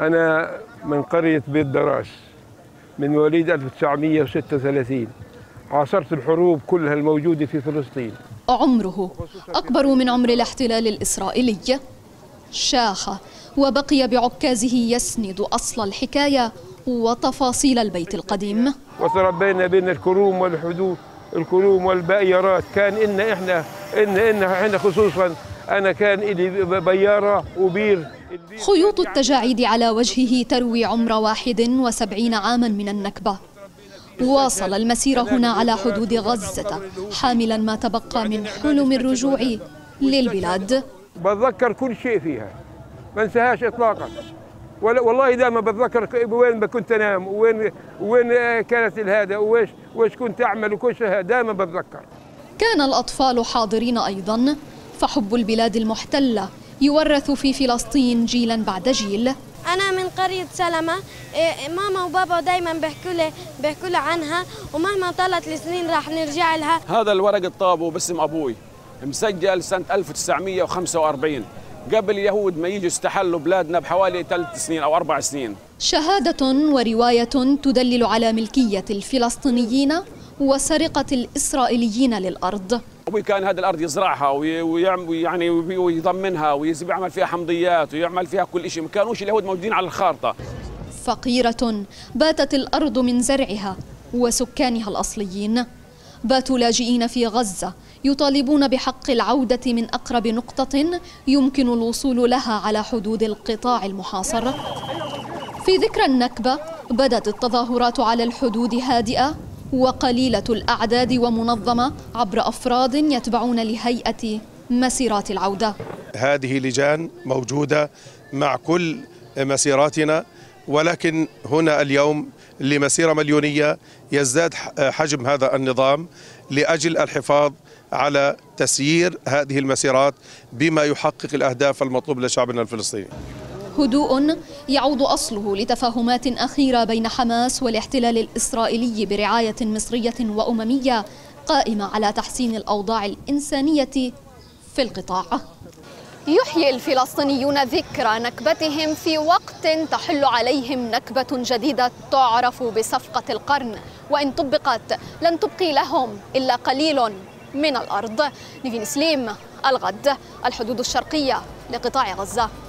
أنا من قرية بيت دراس، من وليد 1936. عاصرت الحروب كلها الموجودة في فلسطين. عمره أكبر من عمر الاحتلال الإسرائيلي، شاخة وبقي بعكازه يسند أصل الحكاية وتفاصيل البيت القديم. وتربينا بين الكروم والحدود، الكروم والبيارات. كان إحنا خصوصا أنا كان إلي بيارة وبير. خيوط التجاعيد على وجهه تروي عمر 71 عاما من النكبة. واصل المسير هنا على حدود غزة حاملا ما تبقى من حلم الرجوع للبلاد. بتذكر كل شيء فيها، ما انساهاش إطلاقا. والله دائما بتذكر وين كنت انام، وين كانت الهادة، وإيش كنت اعمل، وكل شيء دائما بتذكر. كان الأطفال حاضرين أيضا، فحب البلاد المحتلة يورث في فلسطين جيلا بعد جيل. أنا من قرية سلمة، ماما وبابا دايما بيحكوا لي عنها، ومهما طالت السنين راح نرجع لها. هذا الورق الطابو باسم أبوي مسجل سنة 1945 قبل اليهود ما يجوا استحلوا بلادنا بحوالي 3 سنين أو 4 سنين. شهادة ورواية تدلل على ملكية الفلسطينيين وسرقة الإسرائيليين للأرض. أبوي كان هذا الأرض يزرعها ويضمنها ويعمل فيها حمضيات ويعمل فيها كل شيء، ما كانوش اليهود موجودين على الخارطة. فقيرة باتت الأرض من زرعها وسكانها الأصليين، باتوا لاجئين في غزة يطالبون بحق العودة من أقرب نقطة يمكن الوصول لها على حدود القطاع المحاصر. في ذكرى النكبة بدت التظاهرات على الحدود هادئة وقليلة الأعداد ومنظمة عبر أفراد يتبعون لهيئة مسيرات العودة. هذه لجان موجودة مع كل مسيراتنا، ولكن هنا اليوم لمسيرة مليونية يزداد حجم هذا النظام لأجل الحفاظ على تسيير هذه المسيرات بما يحقق الأهداف المطلوبة لشعبنا الفلسطيني. هدوء يعود أصله لتفاهمات أخيرة بين حماس والاحتلال الإسرائيلي برعاية مصرية وأممية قائمة على تحسين الأوضاع الإنسانية في القطاع. يحيي الفلسطينيون ذكرى نكبتهم في وقت تحل عليهم نكبة جديدة تعرف بصفقة القرن، وإن طبقت لن تبقي لهم إلا قليل من الأرض. نيفين اسليم، الغد، الحدود الشرقية لقطاع غزة.